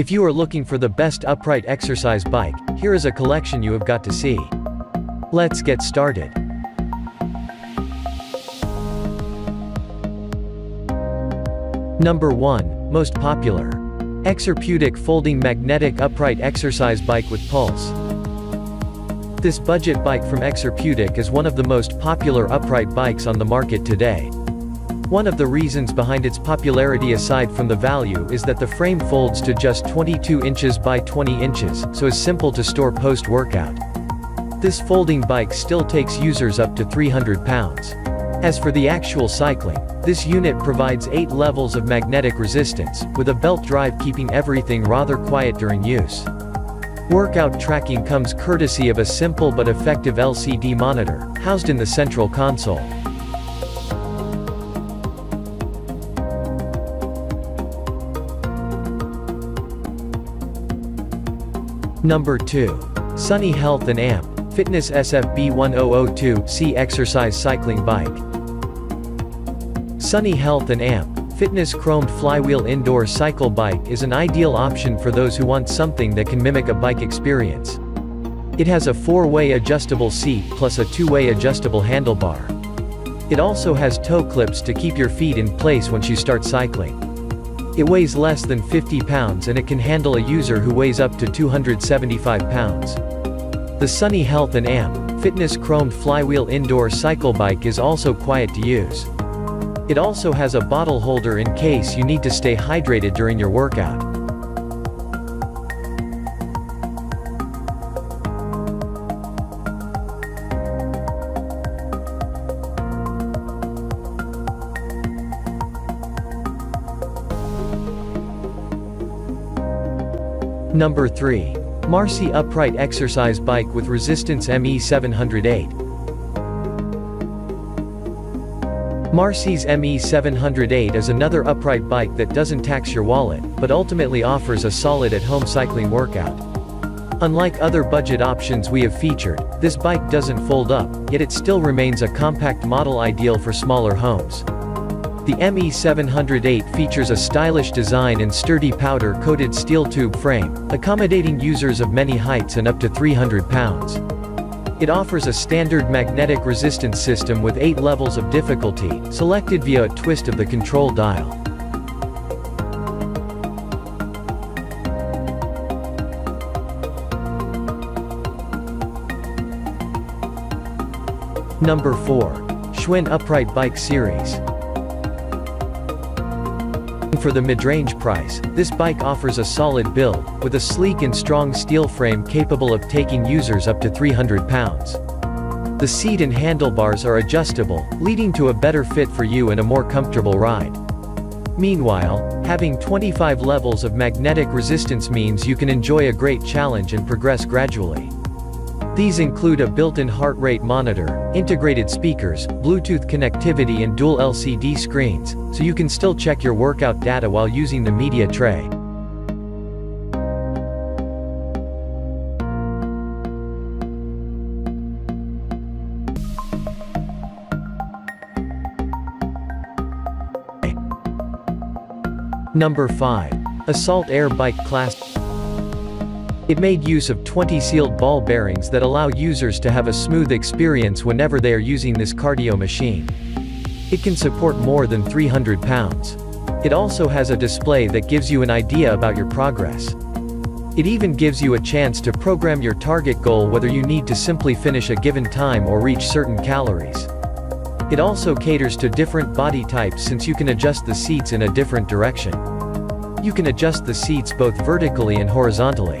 If you are looking for the best upright exercise bike, here is a collection you have got to see. Let's get started. Number 1, most popular. Exerpeutic folding magnetic upright exercise bike with pulse. This budget bike from Exerpeutic is one of the most popular upright bikes on the market today. One of the reasons behind its popularity aside from the value is that the frame folds to just 22 inches by 20 inches, so is simple to store post-workout. This folding bike still takes users up to 300 pounds. As for the actual cycling, this unit provides 8 levels of magnetic resistance, with a belt drive keeping everything rather quiet during use. Workout tracking comes courtesy of a simple but effective LCD monitor, housed in the central console. Number 2. Sunny Health & Fitness SFB1002C Exercise Cycling Bike. Sunny Health & Fitness chromed flywheel indoor cycle bike is an ideal option for those who want something that can mimic a bike experience. It has a 4-way adjustable seat plus a 2-way adjustable handlebar. It also has toe clips to keep your feet in place once you start cycling. It weighs less than 50 pounds and it can handle a user who weighs up to 275 pounds. The Sunny Health & Fitness chromed flywheel indoor cycle bike is also quiet to use. It also has a bottle holder in case you need to stay hydrated during your workout. Number 3. Marcy Upright Exercise Bike with Resistance ME708. Marcy's ME708 is another upright bike that doesn't tax your wallet, but ultimately offers a solid at-home cycling workout. Unlike other budget options we have featured, this bike doesn't fold up, yet it still remains a compact model ideal for smaller homes. The ME708 features a stylish design and sturdy powder-coated steel tube frame, accommodating users of many heights and up to 300 pounds. It offers a standard magnetic resistance system with 8 levels of difficulty, selected via a twist of the control dial. Number 4. Schwinn Upright Bike Series. For the mid-range price, this bike offers a solid build, with a sleek and strong steel frame capable of taking users up to 300 pounds. The seat and handlebars are adjustable, leading to a better fit for you and a more comfortable ride. Meanwhile, having 25 levels of magnetic resistance means you can enjoy a great challenge and progress gradually. These include a built-in heart rate monitor, integrated speakers, Bluetooth connectivity and dual LCD screens, so you can still check your workout data while using the media tray. Number 5. Assault Air Bike Class. It made use of 20 sealed ball bearings that allow users to have a smooth experience whenever they are using this cardio machine. It can support more than 300 pounds. It also has a display that gives you an idea about your progress. It even gives you a chance to program your target goal, whether you need to simply finish a given time or reach certain calories. It also caters to different body types since you can adjust the seats in a different direction. You can adjust the seats both vertically and horizontally.